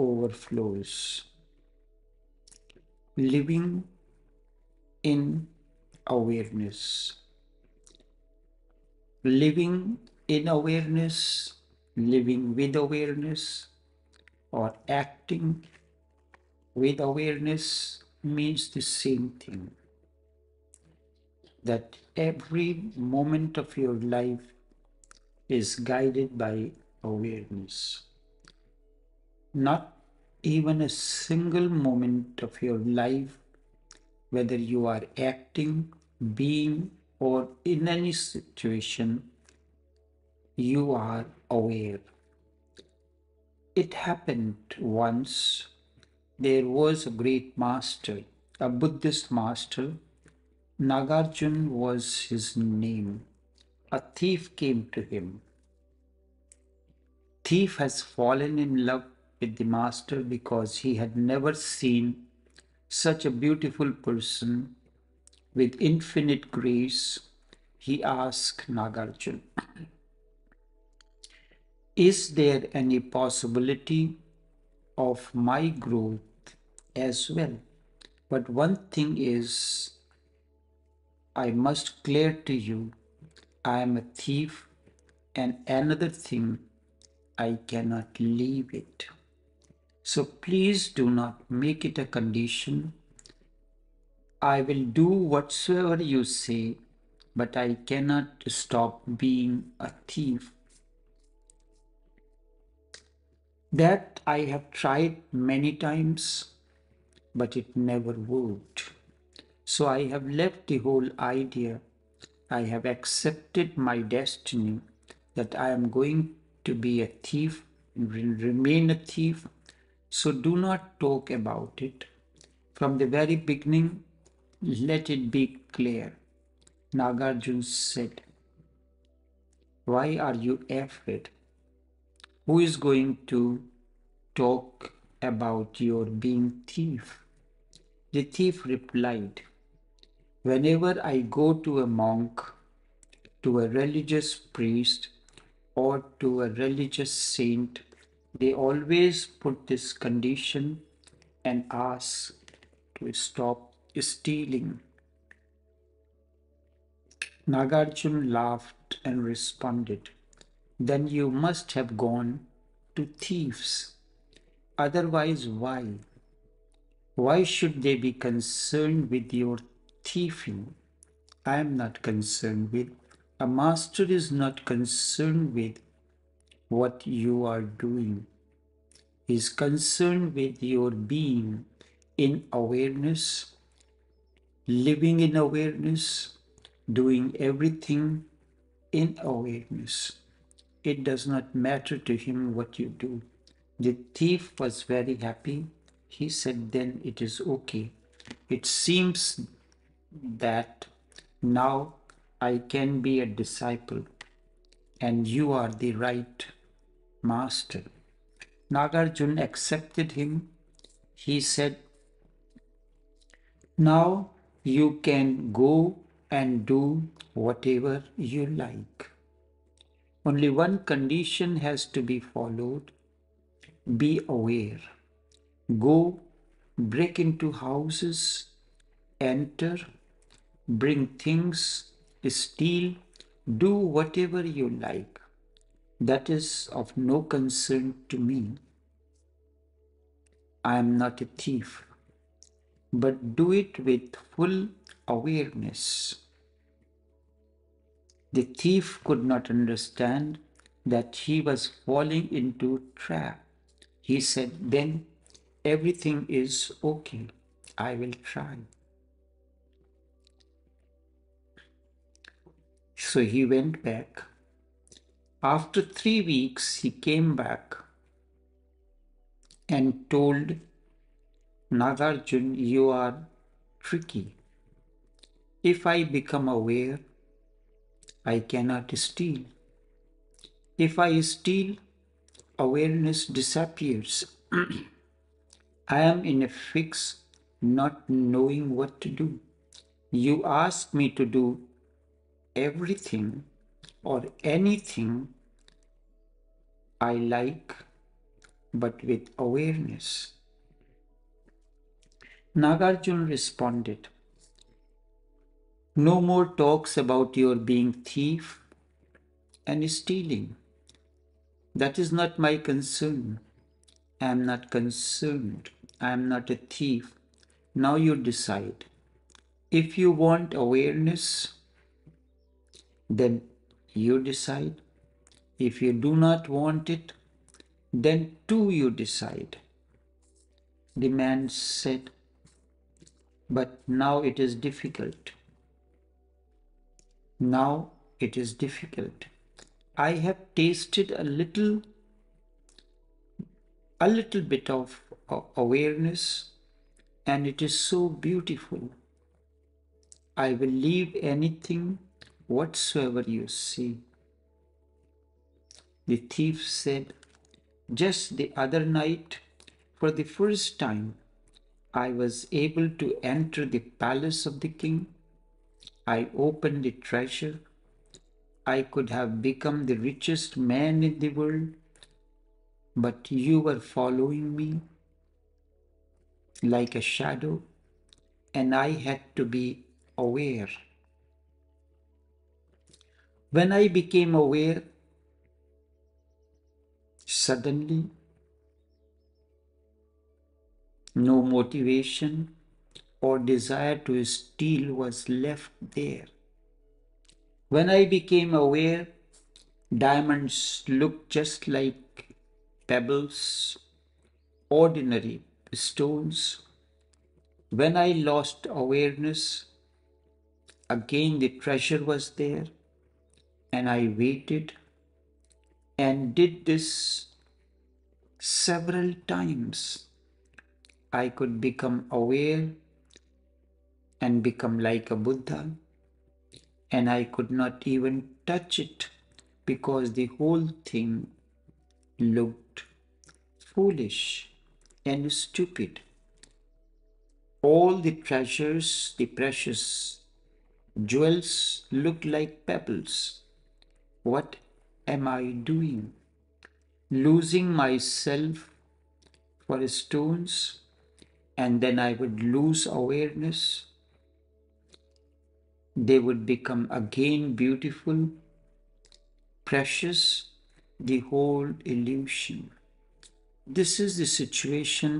overflows. Living in awareness. Living in awareness, living with awareness, or acting with awareness means the same thing. That every moment of your life is guided by awareness. Not even a single moment of your life, whether you are acting, being, or in any situation, you are aware. It happened once. There was a great master, a Buddhist master. Nagarjuna was his name. A thief came to him. Thief has fallen in love with the master because he had never seen such a beautiful person. With infinite grace, he asked Nagarjuna, "Is there any possibility of my growth as well? But one thing is, I must declare to you, I am a thief, and another thing, I cannot leave it. So please do not make it a condition. I will do whatsoever you say, but I cannot stop being a thief. That I have tried many times, but it never worked. So I have left the whole idea. I have accepted my destiny that I am going to be a thief and remain a thief. So do not talk about it. From the very beginning, let it be clear." Nagarjuna said, "Why are you afraid? Who is going to talk about your being thief?" The thief replied, "Whenever I go to a monk, to a religious priest, or to a religious saint, they always put this condition and ask to stop stealing." Nagarjuna laughed and responded, "Then you must have gone to thieves. Otherwise, why? Why should they be concerned with your thieving? I am not concerned with, a master is not concerned with what you are doing. He is concerned with your being in awareness, living in awareness, doing everything in awareness. It does not matter to him what you do." The thief was very happy. He said, "Then it is okay. It seems that now I can be a disciple, and you are the right master." Nagarjuna accepted him. He said, "Now you can go and do whatever you like. Only one condition has to be followed. Be aware. Go, break into houses, enter, bring things, steal, do whatever you like. That is of no concern to me. I am not a thief. But do it with full awareness." The thief could not understand that he was falling into a trap. He said, "Then everything is okay. I will try." So he went back. After 3 weeks, he came back and told Nagarjuna, "You are tricky. If I become aware, I cannot steal. If I steal, awareness disappears. I am in a fix, not knowing what to do. You ask me to do everything or anything I like, but with awareness. Nagarjuna responded, "No more talks about your being thief and stealing. That is not my concern. I am not concerned. I am not a thief. Now you decide. If you want awareness, then you decide. If you do not want it, then too you decide." The man said, "But now it is difficult. Now it is difficult. I have tasted a little bit of awareness, and it is so beautiful. I will leave anything whatsoever you see." The thief said, "Just the other night, for the first time, I was able to enter the palace of the king. I opened the treasure. I could have become the richest man in the world, but you were following me like a shadow, and I had to be aware. When I became aware, suddenly, no motivation or desire to steal was left there. When I became aware, diamonds looked just like pebbles, ordinary stones. When I lost awareness, again the treasure was there, and I waited and did this several times. I could become aware and become like a Buddha, and I could not even touch it because the whole thing looked foolish and stupid. All the treasures, the precious jewels, looked like pebbles. What am I doing? Losing myself for stones, and then I would lose awareness. They would become again beautiful, precious, the whole illusion." This is the situation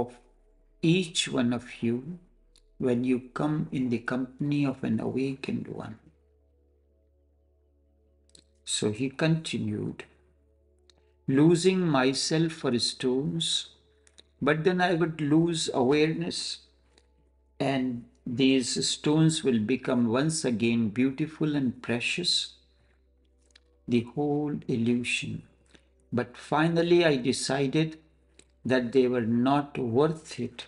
of each one of you when you come in the company of an awakened one. So he continued, "Losing myself for stones, but then I would lose awareness, and these stones will become once again beautiful and precious, the whole illusion. But finally I decided that they were not worth it,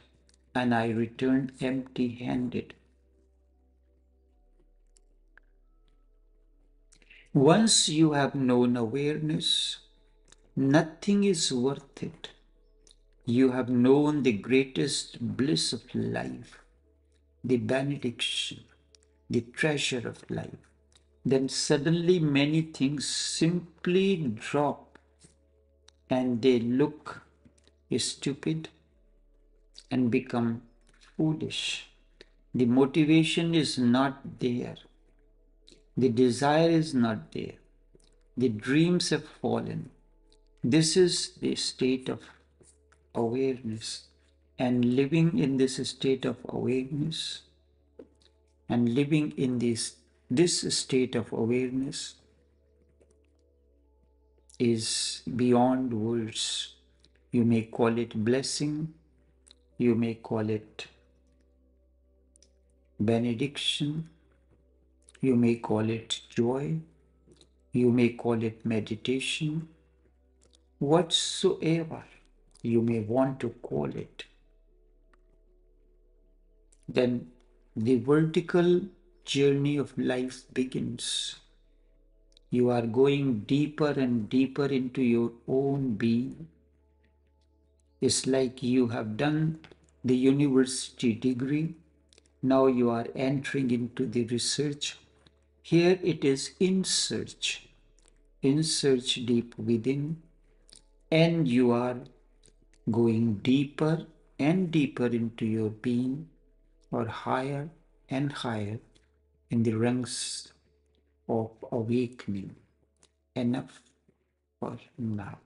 and I returned empty-handed." Once you have known awareness, nothing is worth it. You have known the greatest bliss of life, the benediction, the treasure of life. Then suddenly many things simply drop, and they look stupid and become foolish. The motivation is not there. The desire is not there. The dreams have fallen. This is the state of awareness. And living in this state of awareness, and living in this state of awareness is beyond words. You may call it blessing, you may call it benediction, you may call it joy, you may call it meditation, whatsoever you may want to call it. Then the vertical journey of life begins. You are going deeper and deeper into your own being. It's like you have done the university degree. Now you are entering into the research. Here it is in search deep within, and you are going deeper and deeper into your being, or higher and higher in the ranks of awakening. Enough for now.